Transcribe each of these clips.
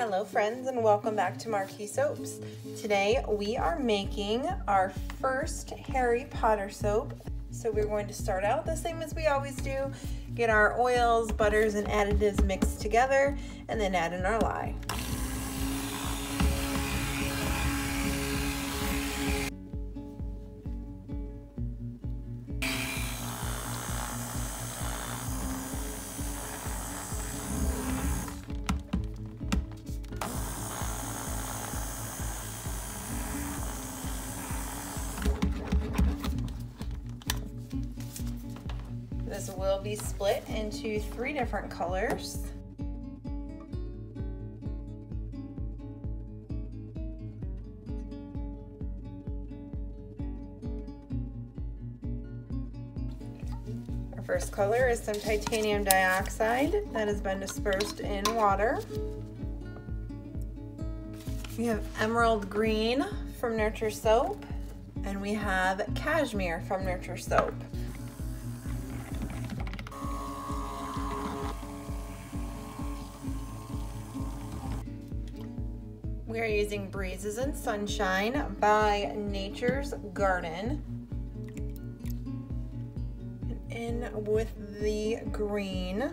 Hello friends, and welcome back to Marquis Soaps. Today we are making our first Harry Potter soap. So we're going to start out the same as we always do, get our oils, butters, and additives mixed together, and then add in our lye. This will be split into three different colors. Our first color is some titanium dioxide that has been dispersed in water. We have emerald green from Nurture Soap, and we have cashmere from Nurture Soap. We are using Breezes and Sunshine by Nature's Garden. And in with the green.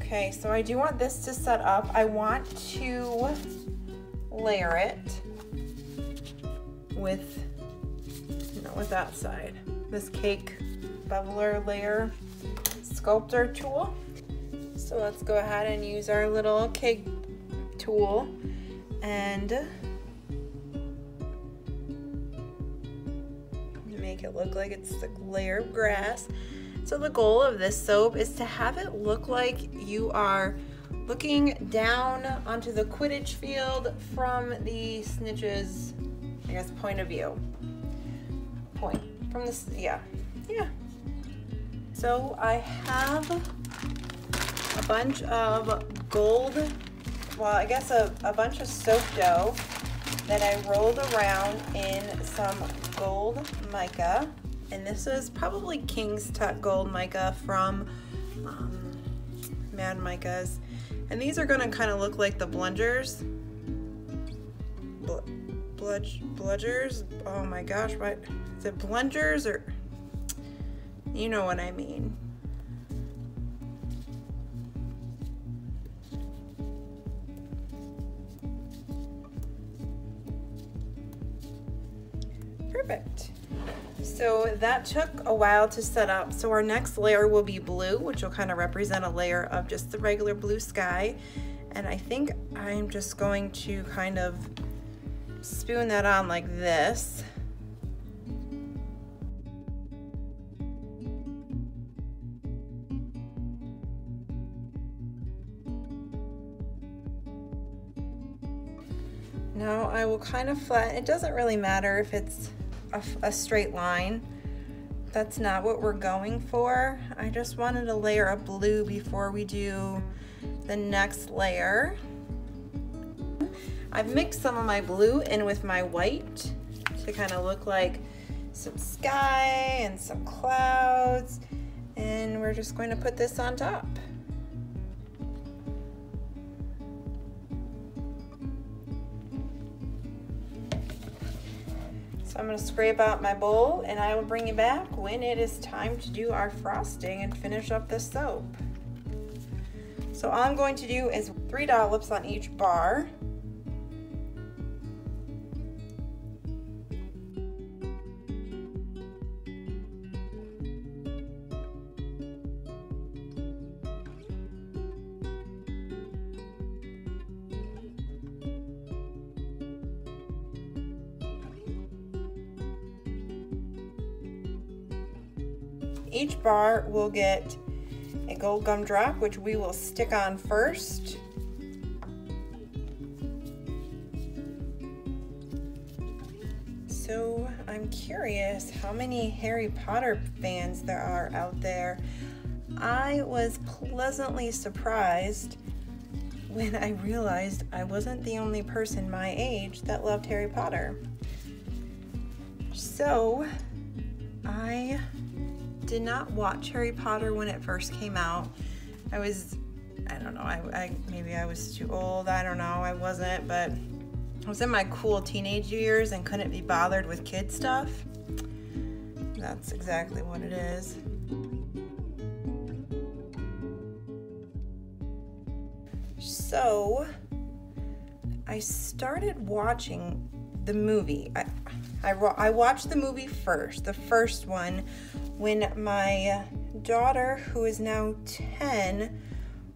Okay, so I do want this to set up. I want to layer it with, not with that side, this cake beveler layer sculptor tool. So let's go ahead and use our little cake tool and make it look like it's a layer of grass. So the goal of this soap is to have it look like you are looking down onto the Quidditch field from the Snitch's, I guess, point of view. Point from this, yeah. So I have a bunch of gold, well, I guess a bunch of soap dough that I rolled around in some gold mica. And this is probably King's Tuck Gold Mica from Mad Micas. And these are gonna kind of look like the bludgers. Bludgers? Oh my gosh, what? Is it bludgers or? You know what I mean. Perfect. So that took a while to set up. So our next layer will be blue, which will kind of represent a layer of just the regular blue sky. And I think I'm just going to kind of spoon that on like this. Now I will kind of flatten. It doesn't really matter if it's a straight line. That's not what we're going for. I just wanted a layer of blue before we do the next layer. I've mixed some of my blue in with my white to kind of look like some sky and some clouds, and we're just going to put this on top. So I'm going to scrape out my bowl, and I will bring you back when it is time to do our frosting and finish up the soap. So all I'm going to do is 3 dollops on each bar. Each bar will get a gold gumdrop, which we will stick on first. So I'm curious how many Harry Potter fans there are out there. I was pleasantly surprised when I realized I wasn't the only person my age that loved Harry Potter. So I did not watch Harry Potter when it first came out. I was I don't know, maybe I was too old, I don't know, I wasn't, but I was in my cool teenage years and couldn't be bothered with kid stuff. That's exactly what it is. So, I started watching the movie. I watched the movie first, the first one, when my daughter, who is now 10,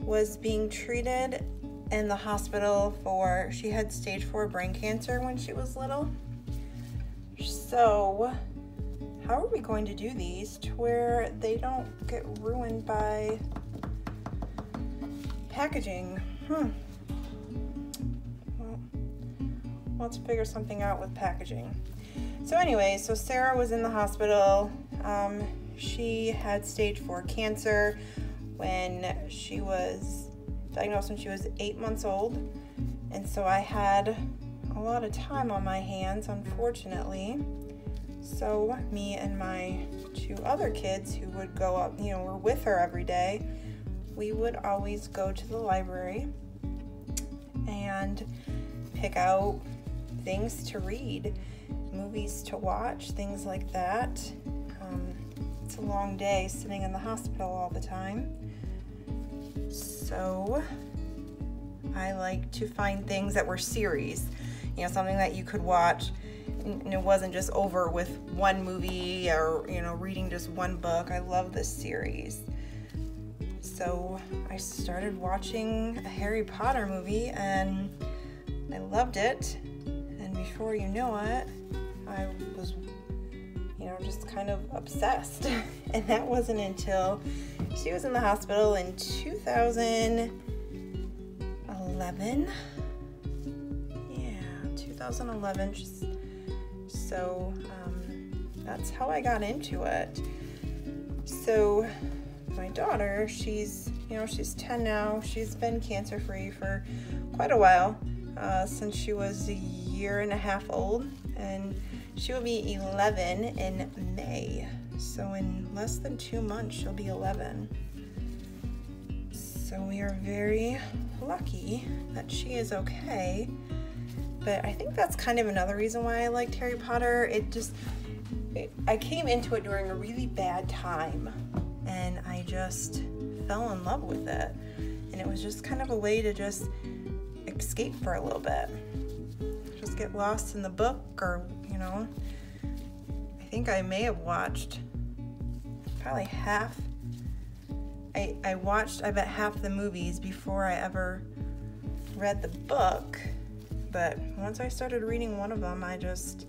was being treated in the hospital for, she had stage 4 brain cancer when she was little. So, how are we going to do these to where they don't get ruined by packaging? Well, let's figure something out with packaging. So anyway, so Sarah was in the hospital. She had stage 4 cancer when she was diagnosed when she was 8 months old. And so I had a lot of time on my hands, unfortunately. So me and my 2 other kids who would go up, you know, were with her every day, we would always go to the library and pick out things to read, movies to watch, things like that. It's a long day sitting in the hospital all the time. So I like to find things that were series, you know, something that you could watch and it wasn't just over with one movie or, you know, reading just one book. I love this series. So I started watching a Harry Potter movie and I loved it. And before you know it, I was, you know, just kind of obsessed. And that wasn't until she was in the hospital in 2011. Yeah, 2011. So that's how I got into it. So my daughter, she's, you know, she's 10 now. She's been cancer-free for quite a while, since she was a year and a half old, and she will be 11 in May. So in less than 2 months, she'll be 11. So we are very lucky that she is okay. But I think that's kind of another reason why I liked Harry Potter. I came into it during a really bad time. And I just fell in love with it. And it was just kind of a way to just escape for a little bit. Just get lost in the book or, you know, I think I may have watched probably half. I watched, I bet, half the movies before I ever read the book. But once I started reading one of them, I just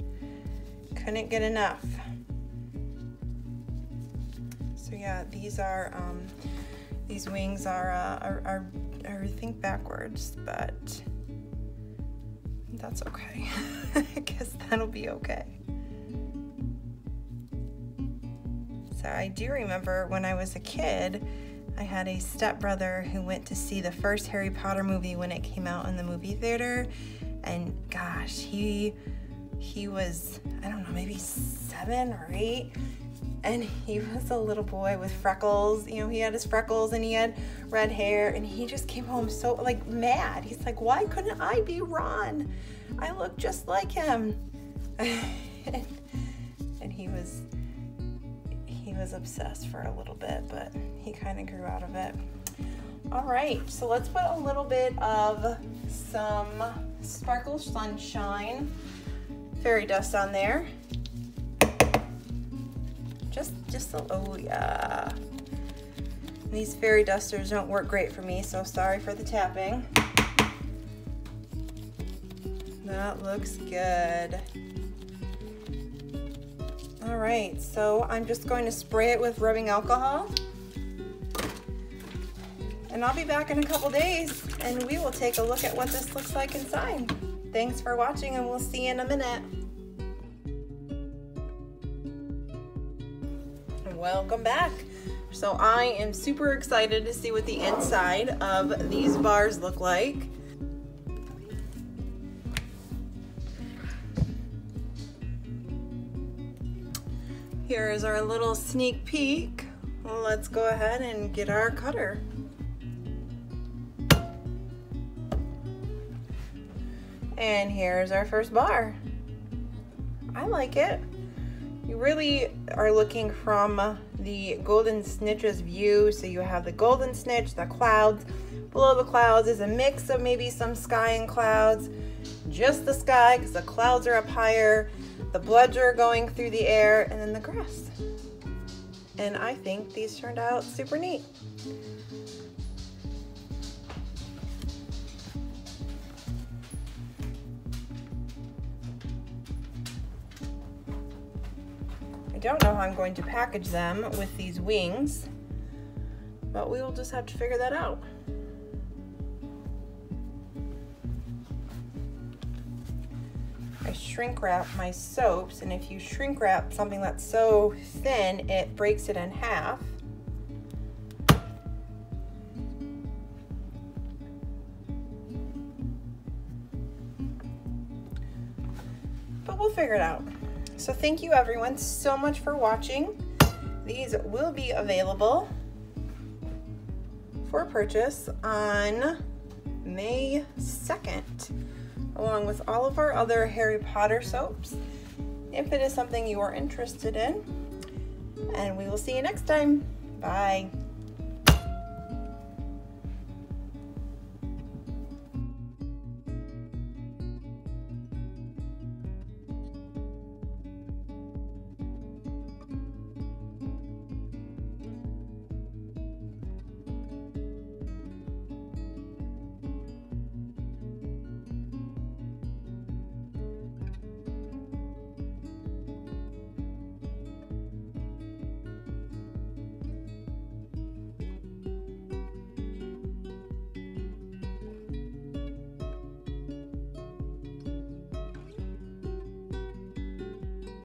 couldn't get enough. So yeah, these are, these wings are I think backwards, but that's okay. I guess that'll be okay. So I do remember when I was a kid, I had a stepbrother who went to see the first Harry Potter movie when it came out in the movie theater. And gosh, he was, I don't know, maybe 7 or 8. And he was a little boy with freckles. You know, he had his freckles and he had red hair, and he just came home so, like, mad. He's like, why couldn't I be Ron? I look just like him. And he was obsessed for a little bit, but he kind of grew out of it. All right, so let's put a little bit of some Sparkle Sunshine fairy dust on there. Just a little, oh yeah. And these fairy dusters don't work great for me, so sorry for the tapping. That looks good. All right, so I'm just going to spray it with rubbing alcohol. And I'll be back in a couple days and we will take a look at what this looks like inside. Thanks for watching and we'll see you in a minute. Welcome back. So I am super excited to see what the inside of these bars look like. Here is our little sneak peek. Let's go ahead and get our cutter. And here's our first bar. I like it. You really are looking from the Golden Snitch's view. So you have the Golden Snitch, the clouds. Below the clouds is a mix of maybe some sky and clouds. Just the sky, because the clouds are up higher. The bludger going through the air, and then the grass. And I think these turned out super neat. I don't know how I'm going to package them with these wings, but we will just have to figure that out. I shrink wrap my soaps, and if you shrink wrap something that's so thin, it breaks it in half. But we'll figure it out. So thank you everyone so much for watching. These will be available for purchase on May 2nd, along with all of our other Harry Potter soaps, if it is something you are interested in. And we will see you next time. Bye.